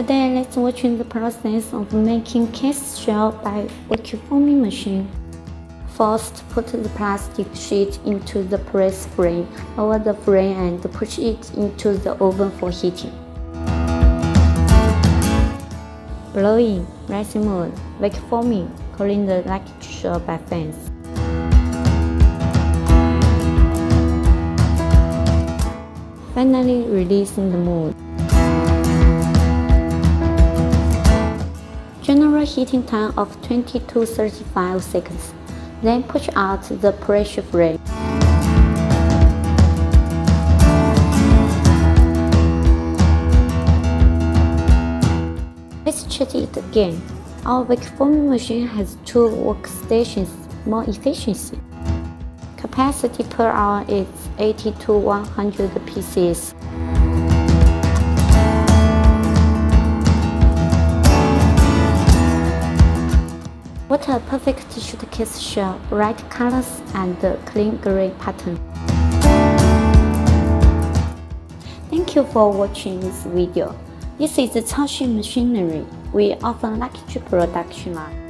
After that, let's watch the process of making case shell by vacuuming machine. First, put the plastic sheet into the press frame over the frame and push it into the oven for heating. Blowing, rising mode, vacuuming, calling the racket shell by fans. Finally, releasing the mold. General heating time of 20 to 35 seconds. Then push out the pressure frame. Let's check it again. Our vacuum machine has two workstations, more efficiency. Capacity per hour is 80 to 100 pieces. What a perfect suitcase shell, bright colors and clean gray pattern. Thank you for watching this video. This is the Chaoxu Machinery. We offer luxury production line.